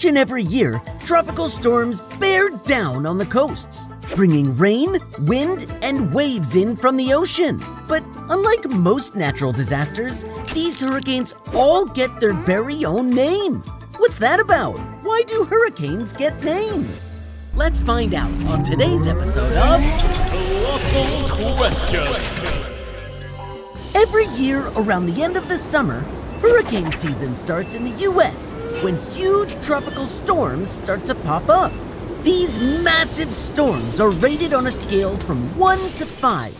Each and every year, tropical storms bear down on the coasts, bringing rain, wind, and waves in from the ocean. But unlike most natural disasters, these hurricanes all get their very own name. What's that about? Why do hurricanes get names? Let's find out on today's episode of Colossal Questions. Every year around the end of the summer, hurricane season starts in the U.S. when huge tropical storms start to pop up. These massive storms are rated on a scale from 1 to 5,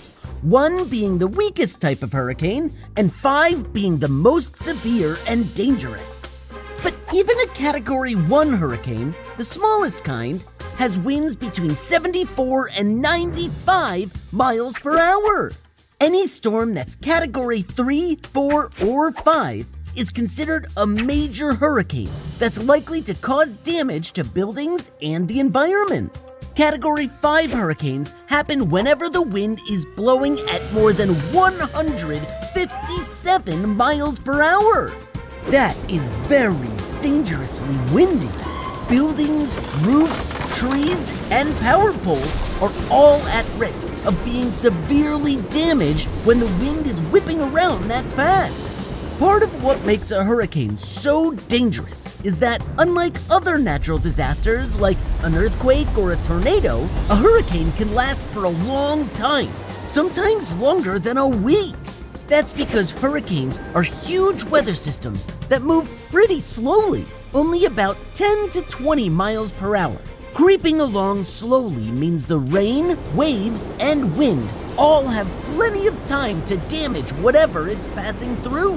1 being the weakest type of hurricane and 5 being the most severe and dangerous. But even a Category 1 hurricane, the smallest kind, has winds between 74 and 95 miles per hour. Any storm that's Category 3, 4, or 5 is considered a major hurricane that's likely to cause damage to buildings and the environment. Category 5 hurricanes happen whenever the wind is blowing at more than 157 miles per hour. That is very dangerously windy. Buildings, roofs, trees, and power poles are all at risk of being severely damaged when the wind is whipping around that fast. Part of what makes a hurricane so dangerous is that, unlike other natural disasters like an earthquake or a tornado, a hurricane can last for a long time, sometimes longer than a week. That's because hurricanes are huge weather systems that move pretty slowly, only about 10 to 20 miles per hour. Creeping along slowly means the rain, waves, and wind all have plenty of time to damage whatever it's passing through.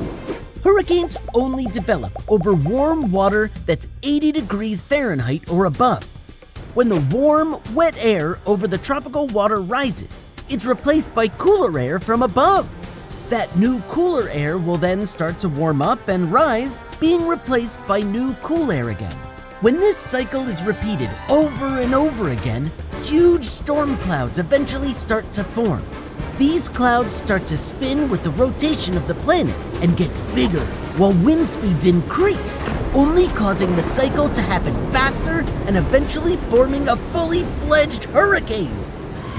Hurricanes only develop over warm water that's 80 degrees Fahrenheit or above. When the warm, wet air over the tropical water rises, it's replaced by cooler air from above. That new cooler air will then start to warm up and rise, being replaced by new cool air again. When this cycle is repeated over and over again, huge storm clouds eventually start to form. These clouds start to spin with the rotation of the planet and get bigger, while wind speeds increase, only causing the cycle to happen faster and eventually forming a fully fledged hurricane.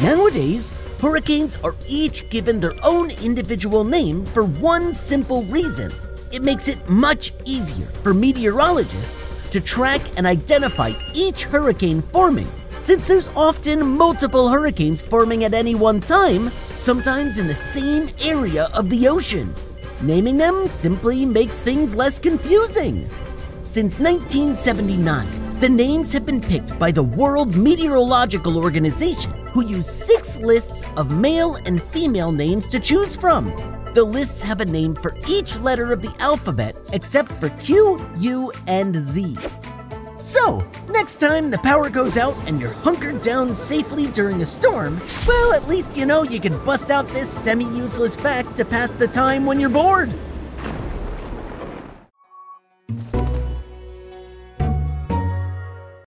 Nowadays, hurricanes are each given their own individual name for one simple reason. It makes it much easier for meteorologists to track and identify each hurricane forming, since there's often multiple hurricanes forming at any one time, sometimes in the same area of the ocean. Naming them simply makes things less confusing. Since 1979, the names have been picked by the World Meteorological Organization, who use 6 lists of male and female names to choose from. The lists have a name for each letter of the alphabet except for Q, U, and Z. So, next time the power goes out and you're hunkered down safely during a storm, well, at least you know you can bust out this semi-useless fact to pass the time when you're bored.